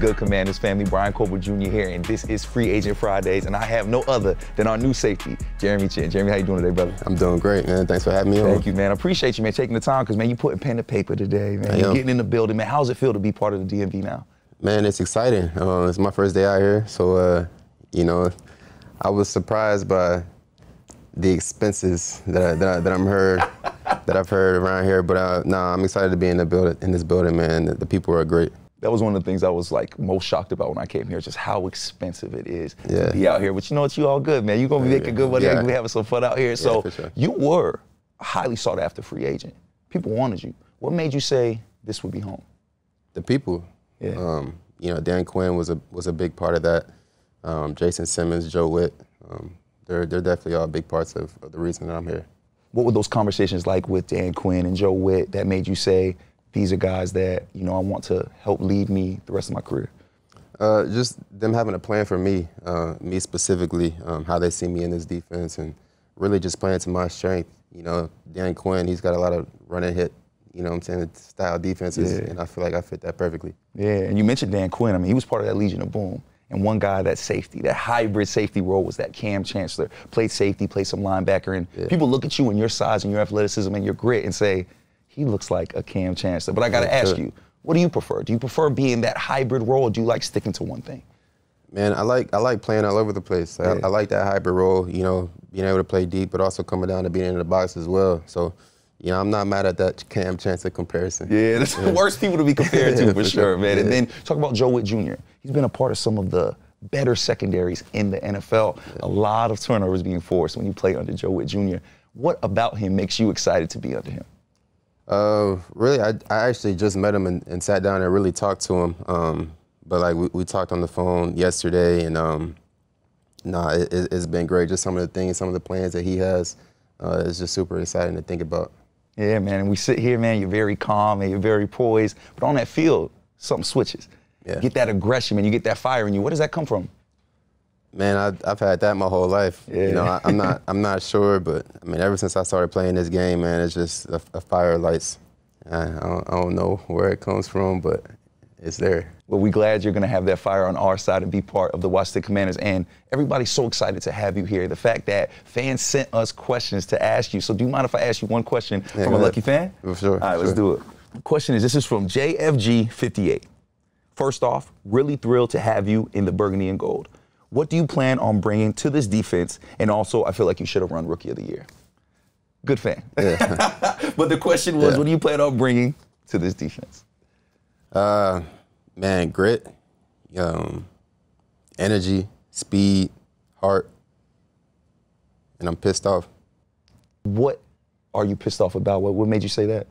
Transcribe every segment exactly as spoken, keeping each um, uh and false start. good, Commanders family? Brian Corbett Junior here, and this is Free Agent Fridays, and I have no other than our new safety, Jeremy Chinn. Jeremy, how you doing today, brother? I'm doing great, man. Thanks for having me on. Thank you, man. I appreciate you, man, taking the time, because, man, you putting pen to paper today, man. You're getting in the building, man. How's it feel to be part of the D M V now? Man, it's exciting. Uh, it's my first day out here, so, uh, you know, I was surprised by the expenses that, I, that, I, that I'm heard. that I've heard around here, but uh, nah, I'm excited to be in the building, in this building, man. The, the people are great. That was one of the things I was like most shocked about when I came here, just how expensive it is yeah. to be out here. But you know what? You all good, man. You're gonna be making good money. Yeah. We having some fun out here. Yeah, so sure. You were a highly sought after free agent. People wanted you. What made you say this would be home? The people. Yeah. Um, you know, Dan Quinn was a was a big part of that. Um, Jason Simmons, Joe Witt. Um, they're they're definitely all big parts of, of the reason that I'm here. What were those conversations like with Dan Quinn and Joe Witt that made you say, these are guys that, you know, I want to help lead me the rest of my career? Uh, just them having a plan for me, uh, me specifically, um, how they see me in this defense and really just playing to my strength. You know, Dan Quinn, he's got a lot of run and hit, you know what I'm saying, style defenses, yeah. and I feel like I fit that perfectly. Yeah, and you mentioned Dan Quinn. I mean, he was part of that Legion of Boom. And one guy, that safety, that hybrid safety role was that Cam Chancellor. Played safety, played some linebacker, and yeah. people look at you and your size and your athleticism and your grit and say, he looks like a Cam Chancellor. But I gotta ask you, what do you prefer? Do you prefer being that hybrid role, or do you like sticking to one thing? Man, I like I like playing all over the place. Yeah. I, I like that hybrid role, you know, being able to play deep, but also coming down to being in the box as well. So, you know, I'm not mad at that Cam Chancellor comparison. Yeah, that's yeah. the worst people to be compared to, for, for sure, man. Yeah. And then talk about Joe Witt Junior He's been a part of some of the better secondaries in the N F L. Yeah. A lot of turnovers being forced when you play under Joe Witt Junior What about him makes you excited to be under him? Uh, really, I, I actually just met him and, and sat down and really talked to him. Um, but, like, we, we talked on the phone yesterday, and, um, nah, it, it's been great. Just some of the things, some of the plans that he has, uh, it's just super exciting to think about. Yeah, man, and we sit here, man, you're very calm and you're very poised, but on that field, something switches. Yeah. You get that aggression, man, you get that fire in you. Where does that come from? Man, I, I've had that my whole life. Yeah. You know, I, I'm not I'm not sure, but I mean, ever since I started playing this game, man, it's just a, a fire lights. I, I, don't, I don't know where it comes from, but it's there. Well, we're glad you're going to have that fire on our side and be part of the Washington Commanders. And everybody's so excited to have you here. The fact that fans sent us questions to ask you. So do you mind if I ask you one question yeah, from a lucky fan? For sure. All right, let's sure. do it. The question is, this is from J F G fifty-eight. First off, really thrilled to have you in the Burgundy and Gold. What do you plan on bringing to this defense? And also, I feel like you should have run Rookie of the Year. Good fan. Yeah. But the question was, yeah. what do you plan on bringing to this defense? Uh, man, grit, um, energy, speed, heart, and I'm pissed off. What are you pissed off about? What, what made you say that?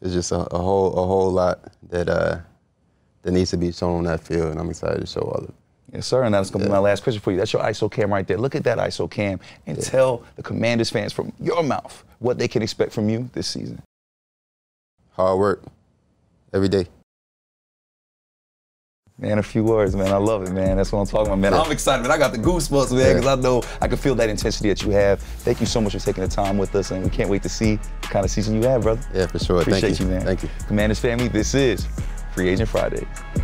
It's just a, a whole a whole lot that uh, that needs to be shown on that field, and I'm excited to show all of it. Yes, sir, and that's going to yeah. be my last question for you. That's your I S O cam right there. Look at that I S O cam, and yeah. tell the Commanders fans from your mouth what they can expect from you this season. Hard work. Every day. Man, a few words, man. I love it, man. That's what I'm talking about, man. I'm excited, man. I got the goosebumps, man, because yeah. I know I can feel that intensity that you have. Thank you so much for taking the time with us, and we can't wait to see the kind of season you have, brother. Yeah, for sure. Appreciate Thank you. you, man. Thank you. Commanders family, this is Free Agent Fridays.